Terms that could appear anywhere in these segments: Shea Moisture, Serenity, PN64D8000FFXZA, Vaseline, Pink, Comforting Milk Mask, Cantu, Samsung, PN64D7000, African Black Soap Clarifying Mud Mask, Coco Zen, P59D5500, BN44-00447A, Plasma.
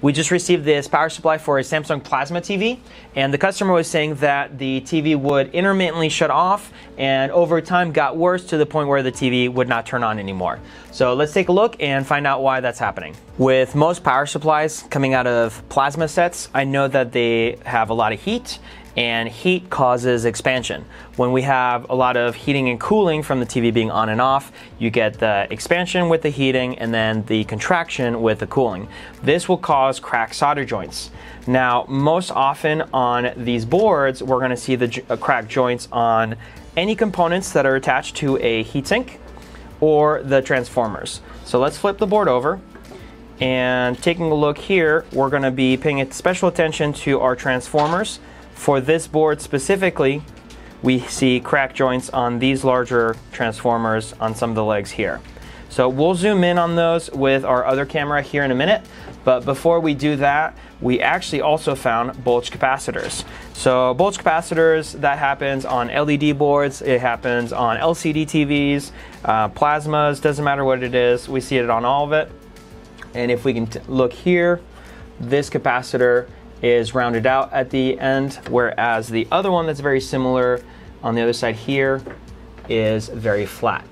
We just received this power supply for a Samsung plasma TV, and the customer was saying that the TV would intermittently shut off and over time got worse to the point where the TV would not turn on anymore. So let's take a look and find out why that's happening. With most power supplies coming out of plasma sets, I know that they have a lot of heat, and heat causes expansion. When we have a lot of heating and cooling from the TV being on and off, you get the expansion with the heating and then the contraction with the cooling. This will cause cracked solder joints. Now, most often on these boards, we're gonna see the cracked joints on any components that are attached to a heatsink or the transformers. So let's flip the board over. And taking a look here, we're gonna be paying special attention to our transformers. For this board specifically, we see crack joints on these larger transformers on some of the legs here. So we'll zoom in on those with our other camera here in a minute. But before we do that, we actually also found bulge capacitors. So bulge capacitors, that happens on LED boards, it happens on LCD TVs, plasmas, doesn't matter what it is, we see it on all of it. And if we can look here, this capacitor is rounded out at the end, whereas the other one that's very similar on the other side here is very flat.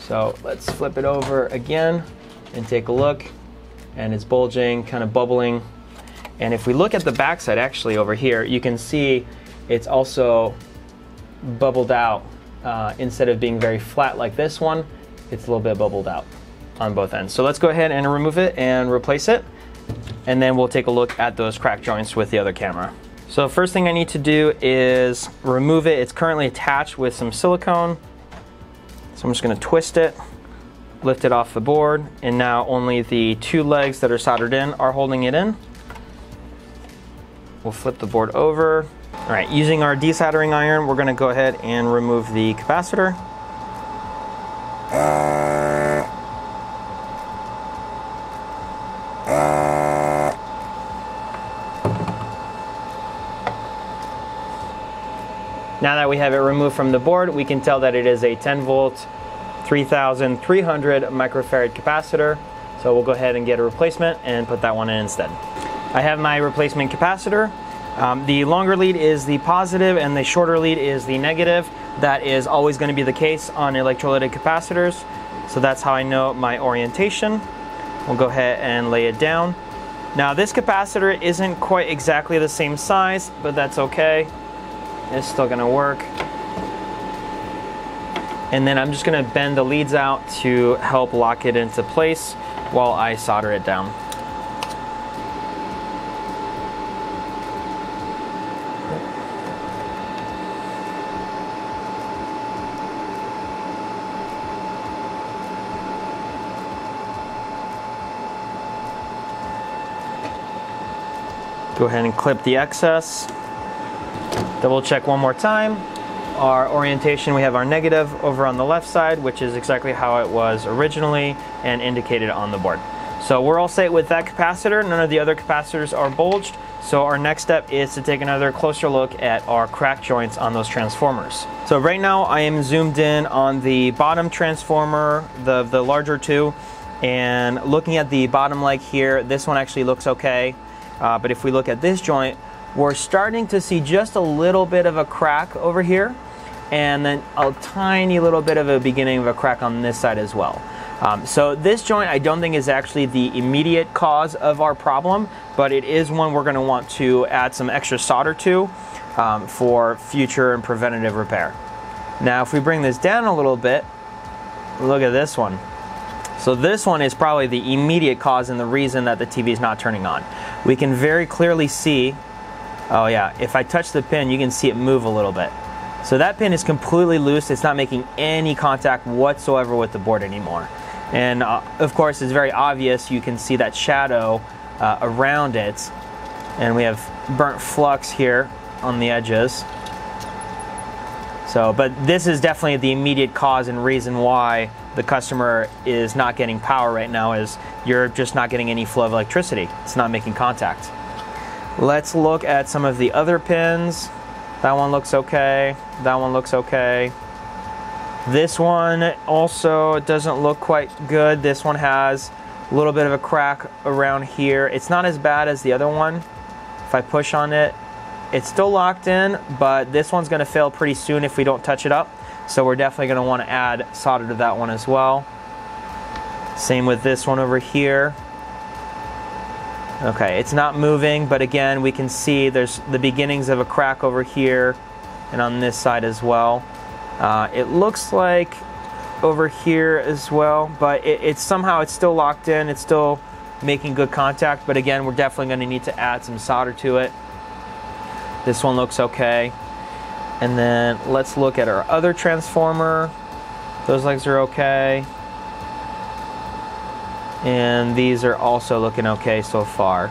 So let's flip it over again and take a look, and it's bulging, kind of bubbling. And if we look at the back side, actually over here, you can see it's also bubbled out. Instead of being very flat like this one, it's a little bit bubbled out on both ends. So let's go ahead and remove it and replace it. And then we'll take a look at those crack joints with the other camera. So first thing I need to do is remove it. It's currently attached with some silicone. So I'm just gonna twist it, lift it off the board, and now only the two legs that are soldered in are holding it in. We'll flip the board over. All right, using our desoldering iron, we're gonna go ahead and remove the capacitor. Now that we have it removed from the board, we can tell that it is a 10 volt, 3,300 microfarad capacitor. So we'll go ahead and get a replacement and put that one in instead. I have my replacement capacitor. The longer lead is the positive and the shorter lead is the negative. That is always going to be the case on electrolytic capacitors. So that's how I know my orientation. We'll go ahead and lay it down. Now this capacitor isn't quite exactly the same size, but that's okay. It's still gonna work. And then I'm just gonna bend the leads out to help lock it into place while I solder it down. Go ahead and clip the excess. Double check one more time. Our orientation, we have our negative over on the left side, which is exactly how it was originally and indicated on the board. So we're all set with that capacitor. None of the other capacitors are bulged. So our next step is to take another closer look at our crack joints on those transformers. So right now I am zoomed in on the bottom transformer, the larger two, and looking at the bottom leg here, this one actually looks okay. But if we look at this joint, we're starting to see just a little bit of a crack over here, and then a tiny little bit of a beginning of a crack on this side as well. So this joint I don't think is actually the immediate cause of our problem, but it is one we're gonna want to add some extra solder to for future and preventative repair. Now if we bring this down a little bit, look at this one. So this one is probably the immediate cause and the reason that the TV is not turning on. We can very clearly see, oh yeah, if I touch the pin, you can see it move a little bit. So that pin is completely loose. It's not making any contact whatsoever with the board anymore. And of course, it's very obvious. You can see that shadow around it. And we have burnt flux here on the edges. So, but this is definitely the immediate cause and reason why the customer is not getting power right now is you're just not getting any flow of electricity. It's not making contact. Let's look at some of the other pins. That one looks okay. That one looks okay. This one also doesn't look quite good. This one has a little bit of a crack around here. It's not as bad as the other one. If I push on it, it's still locked in, but this one's gonna fail pretty soon if we don't touch it up. So we're definitely gonna wanna add solder to that one as well. Same with this one over here. Okay, it's not moving, but again, we can see there's the beginnings of a crack over here and on this side as well. It looks like over here as well, but it's still locked in. It's still making good contact, but again, we're definitely gonna need to add some solder to it. This one looks okay. And then let's look at our other transformer. Those legs are okay. And these are also looking okay so far.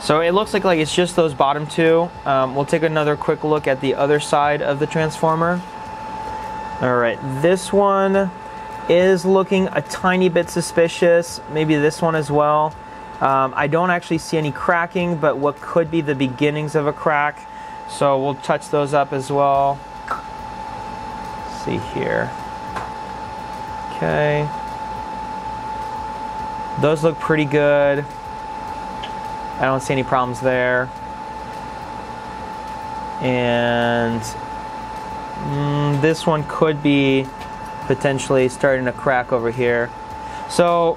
So it looks like it's just those bottom two. We'll take another quick look at the other side of the transformer. All right, this one is looking a tiny bit suspicious. Maybe this one as well. I don't actually see any cracking, but what could be the beginnings of a crack. So we'll touch those up as well. Let's see here. Okay. Those look pretty good. I don't see any problems there. And this one could be potentially starting to crack over here. So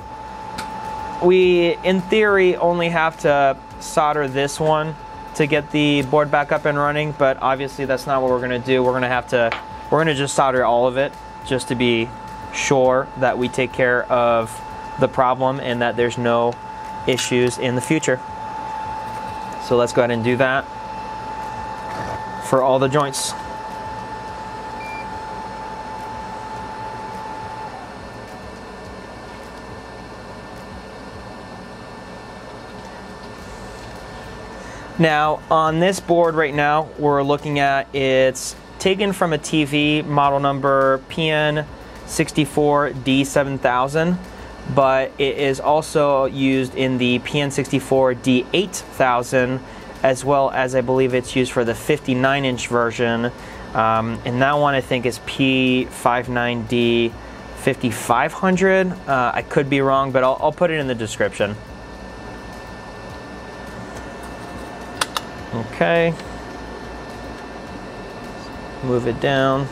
we, in theory, only have to solder this one to get the board back up and running, but obviously that's not what we're gonna do. We're gonna just solder all of it just to be sure that we take care of the problem and that there's no issues in the future. So let's go ahead and do that for all the joints. Now, on this board right now, we're looking at, it's taken from a TV model number PN64D7000, but it is also used in the PN64D8000, as well as I believe it's used for the 59-inch version. And that one I think is P59D5500. I could be wrong, but I'll put it in the description. Okay, move it down.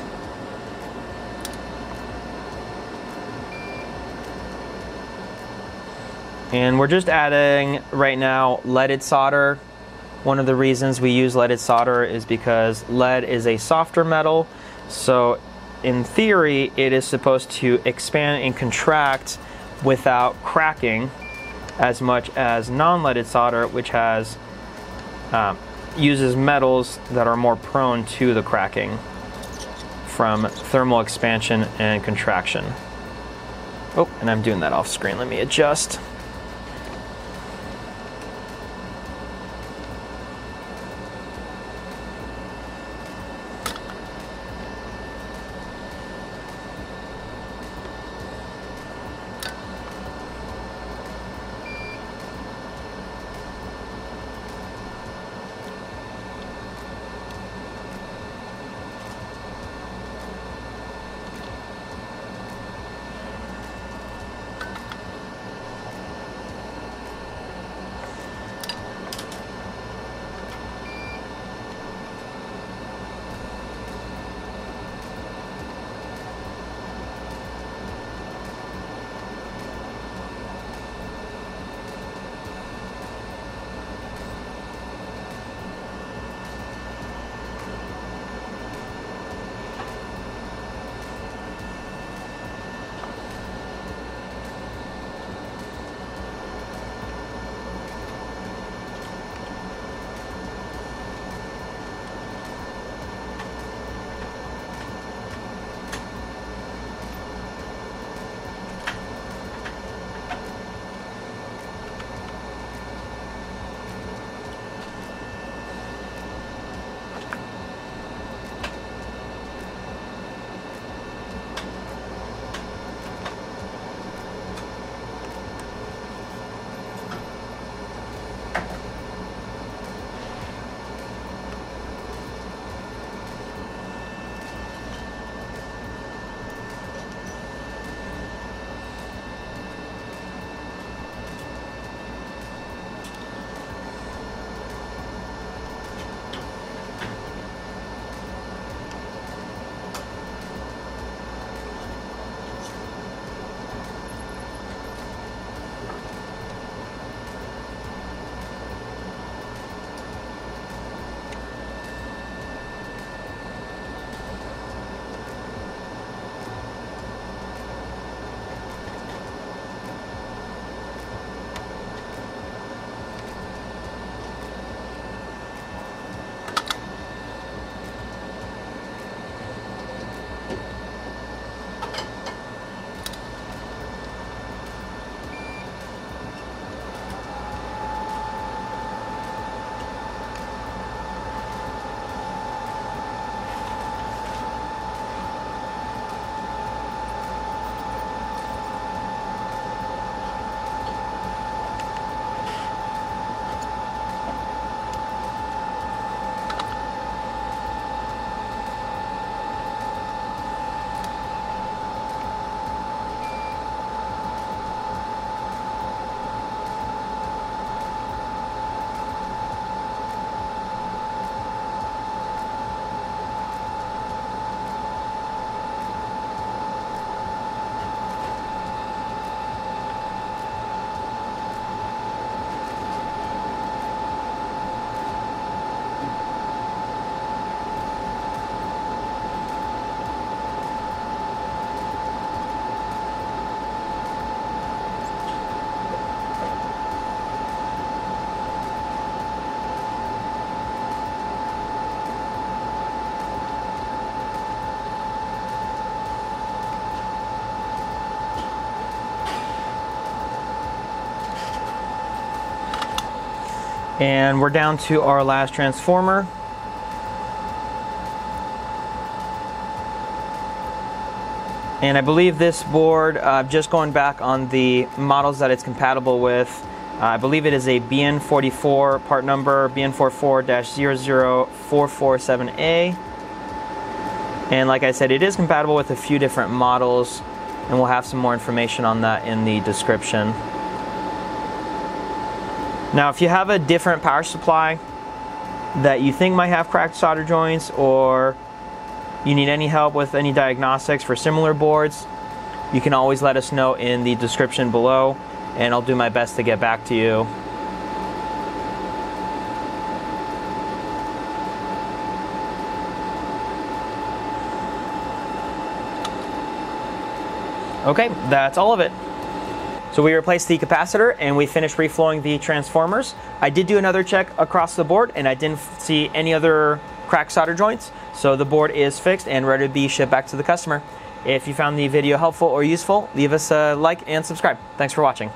And we're just adding right now leaded solder. One of the reasons we use leaded solder is because lead is a softer metal. So in theory, it is supposed to expand and contract without cracking as much as non-leaded solder, which has uses metals that are more prone to the cracking from thermal expansion and contraction. Oh, and I'm doing that off screen. Let me adjust. And we're down to our last transformer. And I believe this board, just going back on the models that it's compatible with, I believe it is a BN44 part number, BN44-00447A. And like I said, it is compatible with a few different models, and we'll have some more information on that in the description. Now, if you have a different power supply that you think might have cracked solder joints, or you need any help with any diagnostics for similar boards, you can always let us know in the description below, and I'll do my best to get back to you. Okay, that's all of it. So we replaced the capacitor and we finished reflowing the transformers. I did do another check across the board and I didn't see any other cracked solder joints. So the board is fixed and ready to be shipped back to the customer. If you found the video helpful or useful, leave us a like and subscribe. Thanks for watching.